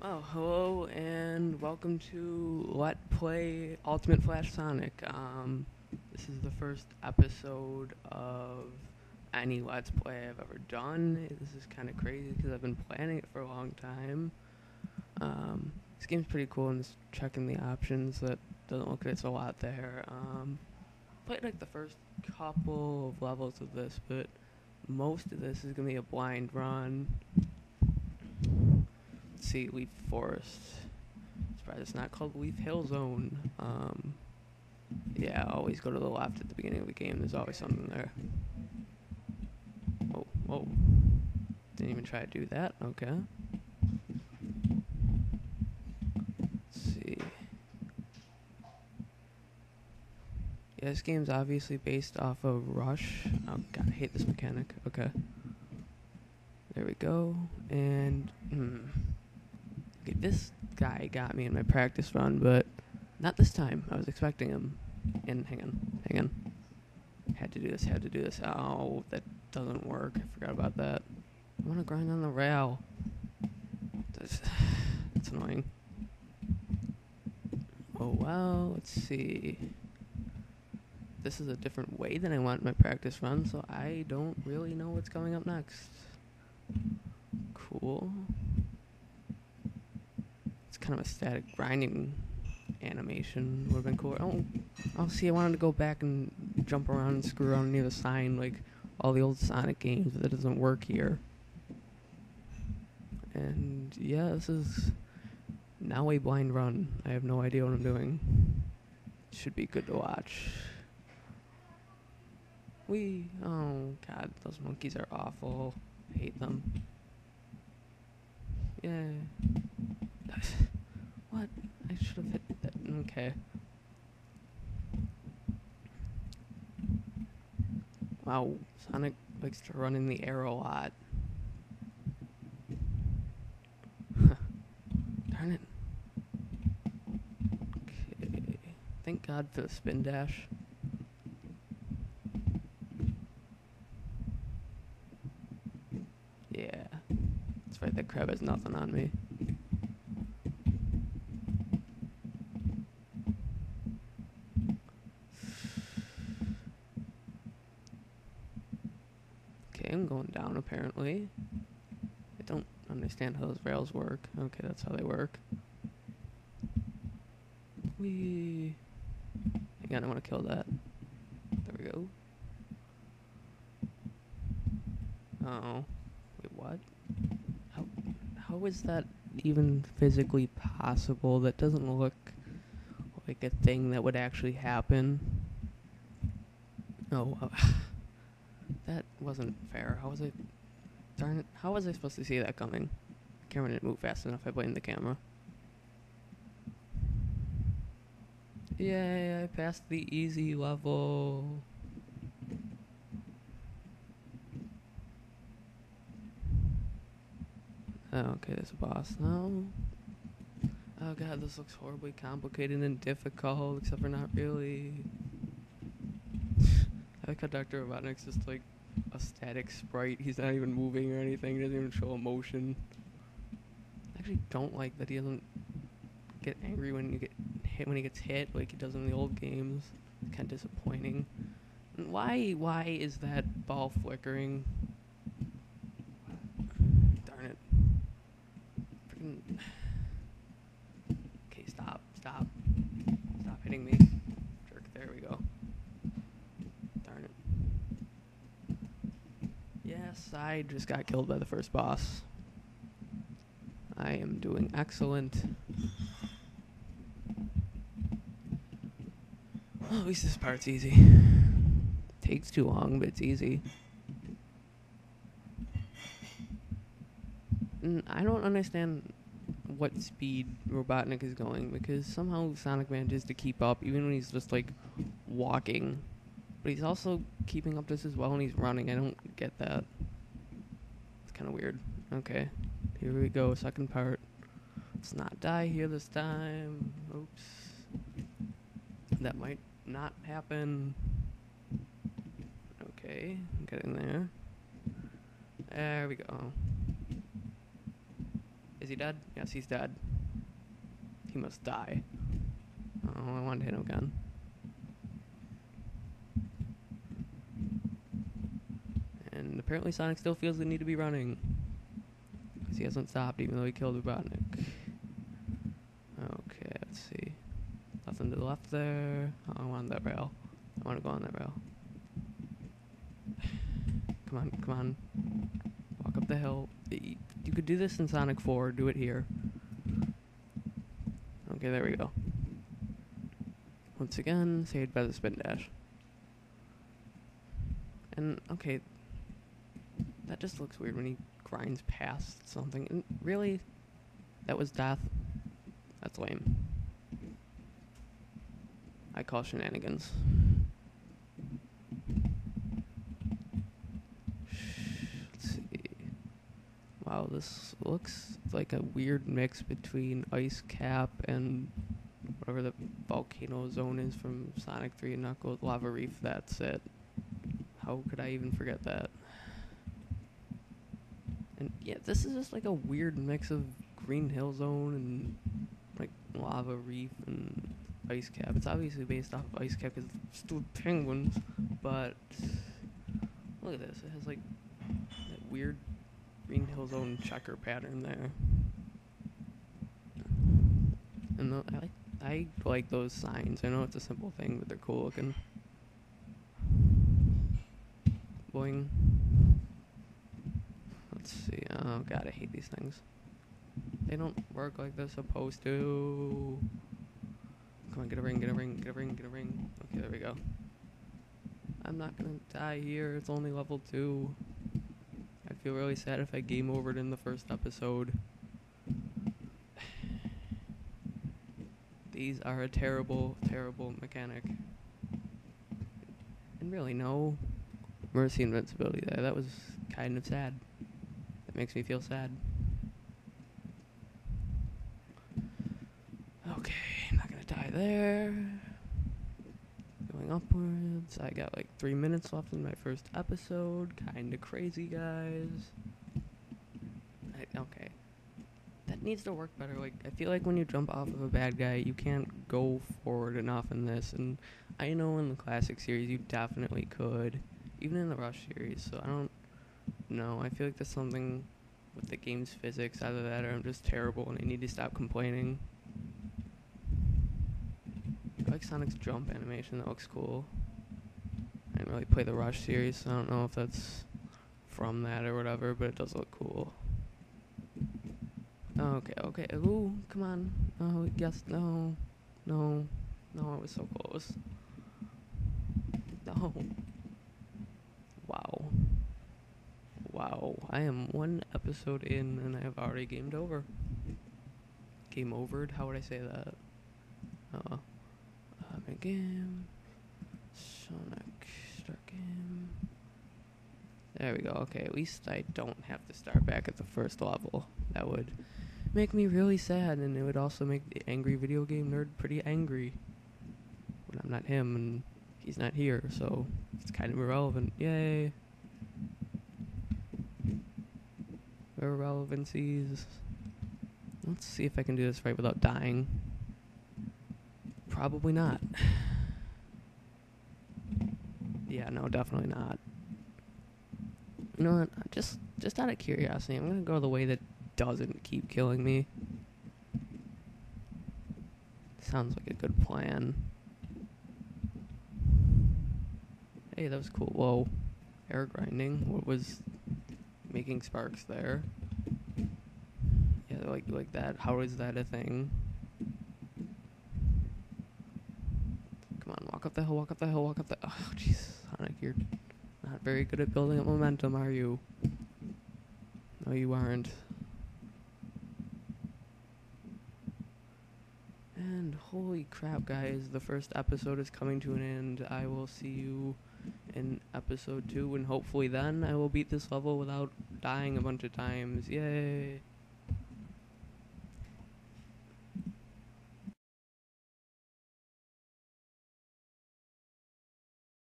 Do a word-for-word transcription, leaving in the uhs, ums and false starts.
Well, hello and welcome to Let's Play Ultimate Flash Sonic. Um, this is the first episode of any Let's Play I've ever done. This is kind of crazy because I've been planning it for a long time. Um, this game's pretty cool, and just checking the options, that doesn't look like it's a lot there. Um, played like the first couple of levels of this, but most of this is going to be a blind run. See, Leaf Forest. Surprised it's not called Leaf Hill Zone. Um, yeah, always go to the left at the beginning of the game. There's always something there. Oh, whoa. Didn't even try to do that. Okay. Let's see. Yeah, this game's obviously based off of Rush. Oh, God, I hate this mechanic. Okay. There we go. And, hmm. Okay, this guy got me in my practice run, but not this time. I was expecting him. And hang on, hang on. Had to do this, had to do this. Oh, that doesn't work. I forgot about that. I want to grind on the rail. That's, that's annoying. Oh, well, let's see. This is a different way than I want my practice run, so I don't really know what's coming up next. Cool. It's kind of a static grinding animation. Would have been cooler. Oh, oh, see, I wanted to go back and jump around and screw around near the sign like all the old Sonic games, but that doesn't work here. And yeah, this is now a blind run. I have no idea what I'm doing. Should be good to watch. Wee. Oh, God, those monkeys are awful. I hate them. Yeah. What? I should have hit that. Okay. Wow, Sonic likes to run in the air a lot. Huh. Darn it. Okay. Thank God for the spin dash. Right, that crab has nothing on me. Okay, I'm going down apparently. I don't understand how those rails work. Okay, that's how they work. Whee. Hang on, I want to kill that. There we go. Uh-oh. Wait, what? How is that even physically possible? That doesn't look like a thing that would actually happen. Oh, uh, that wasn't fair. How was I? Darn it! How was I supposed to see that coming? The camera didn't move fast enough. I blame the camera. Yay! I passed the easy level. Okay, there's a boss now. Oh God, this looks horribly complicated and difficult, except for not really. I like how Doctor Robotnik's just like a static sprite. He's not even moving or anything. He doesn't even show emotion. I actually don't like that he doesn't get angry when you get hit. When he gets hit, like he does in the old games, it's kind of disappointing. And why? Why is that ball flickering? Okay, stop, stop, stop hitting me, jerk, there we go, darn it. Yes, I just got killed by the first boss. I am doing excellent. Well, at least this part's easy. Takes too long, but it's easy. I don't understand what speed Robotnik is going, because somehow Sonic manages to keep up even when he's just like walking, but he's also keeping up this as well when he's running. I don't get that. It's kind of weird. Okay, here we go, second part. Let's not die here this time. Oops, that might not happen. Okay, I'm getting there. There we go. Is he dead? Yes, he's dead. He must die. Oh, I wanted to hit him again. And apparently Sonic still feels the need to be running. Because he hasn't stopped, even though he killed Robotnik. Okay, let's see. Nothing to the left there. Oh, I want that rail. I want to go on that rail. Come on, come on. Walk up the hill. You could do this in Sonic four. Do it here. Okay, there we go. Once again, saved by the spin dash. And, okay. That just looks weird when he grinds past something. And really? That was death? That's lame. I call shenanigans. Let's see. Wow, this looks like a weird mix between Ice Cap and whatever the volcano zone is from Sonic three and Knuckles. Lava Reef, that's it. How could I even forget that? And yeah, this is just like a weird mix of Green Hill Zone and like Lava Reef and Ice Cap. It's obviously based off of Ice Cap because it's stupid penguins, but look at this. It has like that weird Green Hill Zone checker pattern there. And the, I, like, I like those signs. I know it's a simple thing, but they're cool looking. Boing. Let's see. Oh god, I hate these things. They don't work like they're supposed to. Come on, get a ring, get a ring, get a ring, get a ring. Okay, there we go. I'm not gonna die here. It's only level two. I'd feel really sad if I game overed in the first episode. These are a terrible, terrible mechanic. And really, no mercy invincibility there. That was kind of sad. That makes me feel sad. Okay, I'm not gonna die there. Going upwards. I got like three minutes left in my first episode. Kinda crazy, guys. I, okay. That needs to work better. Like, I feel like when you jump off of a bad guy, you can't go forward enough in this. And I know in the classic series, you definitely could. Even in the Rush series, so I don't know. I feel like there's something with the game's physics, either that or I'm just terrible and I need to stop complaining. I like Sonic's jump animation, that looks cool. I didn't really play the Rush series, so I don't know if that's from that or whatever, but it does look cool. Okay, okay, ooh, come on. Oh, yes, no, no, no, it was so close. No. Wow. Wow. I am one episode in and I have already gamed over. Game overed? How would I say that? Uh, I'm in game. Sonic, start game. There we go. Okay, at least I don't have to start back at the first level. That would make me really sad, and it would also make the angry video game nerd pretty angry. When I'm not him and he's not here, so it's kind of irrelevant. Yay. Irrelevancies. Let's see if I can do this right without dying. Probably not. Yeah, no, definitely not. You know what? Just, just out of curiosity, I'm going to go the way that doesn't keep killing me. Sounds like a good plan. Hey, that was cool. Whoa. Air grinding. What was making sparks there? Yeah, like like that. How is that a thing? Come on, walk up the hill, walk up the hill, walk up the... Oh, jeez, Sonic, you're not very good at building up momentum, are you? No, you aren't. And holy crap, guys, the first episode is coming to an end. I will see you in episode two, and hopefully then I will beat this level without dying a bunch of times. Yay!